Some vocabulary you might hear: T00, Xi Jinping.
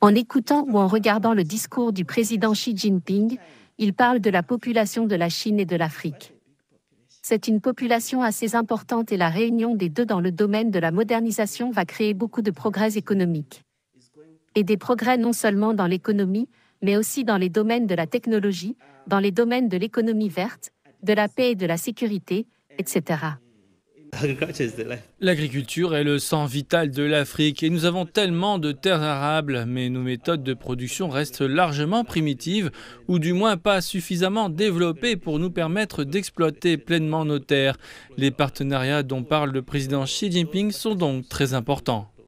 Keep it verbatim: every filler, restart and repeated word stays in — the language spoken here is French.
En écoutant ou en regardant le discours du président Xi Jinping, il parle de la population de la Chine et de l'Afrique. C'est une population assez importante et la réunion des deux dans le domaine de la modernisation va créer beaucoup de progrès économiques. Et des progrès non seulement dans l'économie, mais aussi dans les domaines de la technologie, dans les domaines de l'économie verte, de la paix et de la sécurité, et cetera. L'agriculture est le sang vital de l'Afrique et nous avons tellement de terres arables, mais nos méthodes de production restent largement primitives ou du moins pas suffisamment développées pour nous permettre d'exploiter pleinement nos terres. Les partenariats dont parle le président Xi Jinping sont donc très importants.